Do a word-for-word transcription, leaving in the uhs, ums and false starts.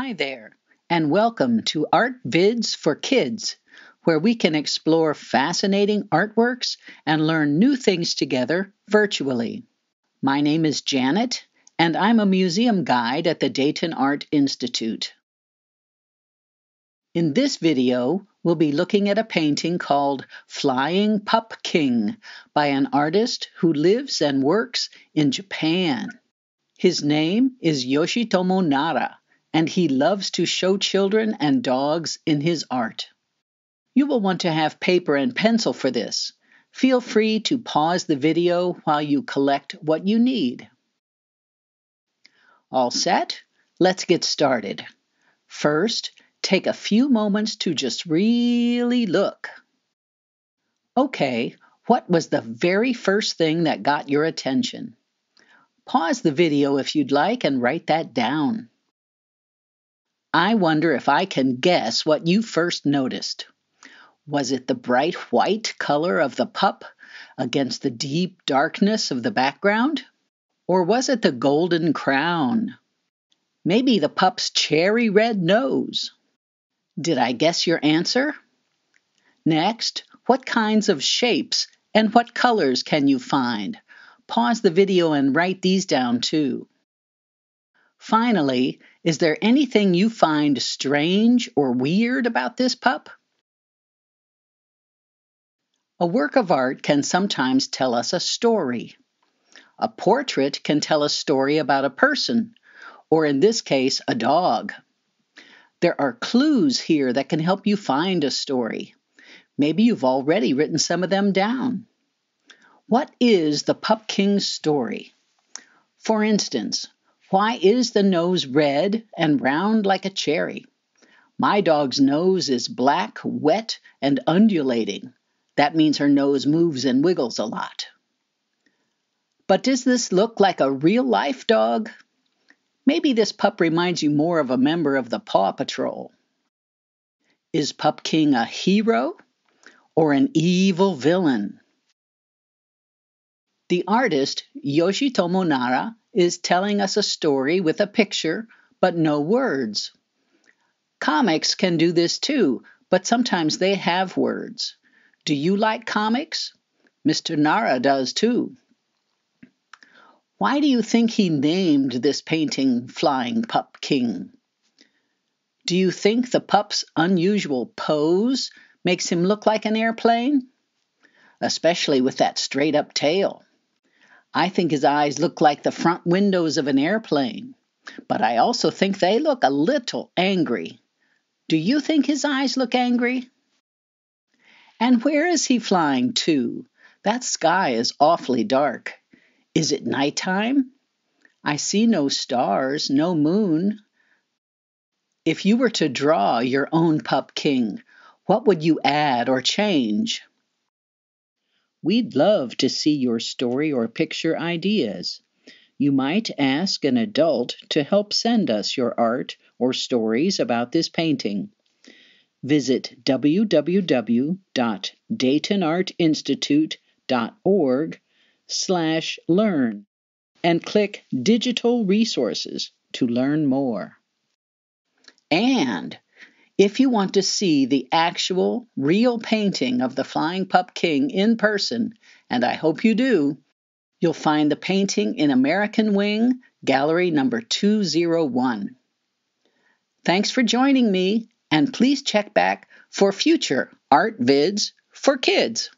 Hi there, and welcome to Art Vids for Kids, where we can explore fascinating artworks and learn new things together virtually. My name is Janet, and I'm a museum guide at the Dayton Art Institute. In this video, we'll be looking at a painting called Flying Pup King by an artist who lives and works in Japan. His name is Yoshitomo Nara, and he loves to show children and dogs in his art. You will want to have paper and pencil for this. Feel free to pause the video while you collect what you need. All set? Let's get started. First, take a few moments to just really look. Okay, what was the very first thing that got your attention? Pause the video if you'd like and write that down. I wonder if I can guess what you first noticed. Was it the bright white color of the pup against the deep darkness of the background? Or was it the golden crown? Maybe the pup's cherry red nose. Did I guess your answer? Next, what kinds of shapes and what colors can you find? Pause the video and write these down too. Finally, is there anything you find strange or weird about this pup? A work of art can sometimes tell us a story. A portrait can tell a story about a person, or in this case, a dog. There are clues here that can help you find a story. Maybe you've already written some of them down. What is the Pup King's story? For instance, why is the nose red and round like a cherry? My dog's nose is black, wet, and undulating. That means her nose moves and wiggles a lot. But does this look like a real-life dog? Maybe this pup reminds you more of a member of the Paw Patrol. Is Pup King a hero or an evil villain? The artist, Yoshitomo Nara, is telling us a story with a picture, but no words. Comics can do this too, but sometimes they have words. Do you like comics? Mister Nara does too. Why do you think he named this painting Flying Pup King? Do you think the pup's unusual pose makes him look like an airplane? Especially with that straight-up tail. I think his eyes look like the front windows of an airplane, but I also think they look a little angry. Do you think his eyes look angry? And where is he flying to? That sky is awfully dark. Is it nighttime? I see no stars, no moon. If you were to draw your own Pup King, what would you add or change? We'd love to see your story or picture ideas. You might ask an adult to help send us your art or stories about this painting. Visit w w w dot dayton art institute dot org slash learn and click Digital Resources to learn more. And if you want to see the actual, real painting of the Flying Pup King in person, and I hope you do, you'll find the painting in American Wing, Gallery number two oh one. Thanks for joining me, and please check back for future Art Vids for Kids.